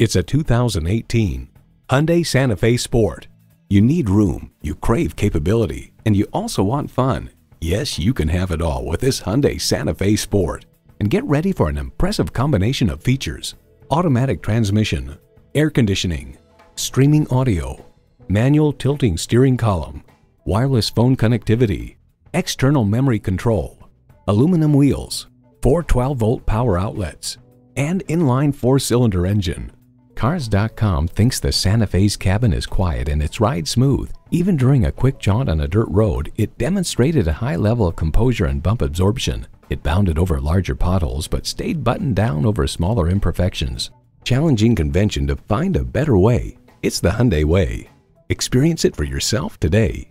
It's a 2018 Hyundai Santa Fe Sport. You need room, you crave capability, and you also want fun. Yes, you can have it all with this Hyundai Santa Fe Sport. And get ready for an impressive combination of features: automatic transmission, air conditioning, streaming audio, manual tilting steering column, wireless phone connectivity, external memory control, aluminum wheels, 4 12-volt power outlets, and inline 4-cylinder engine. Cars.com thinks the Santa Fe's cabin is quiet and its ride smooth. Even during a quick jaunt on a dirt road, it demonstrated a high level of composure and bump absorption. It bounded over larger potholes but stayed buttoned down over smaller imperfections. Challenging convention to find a better way. It's the Hyundai way. Experience it for yourself today.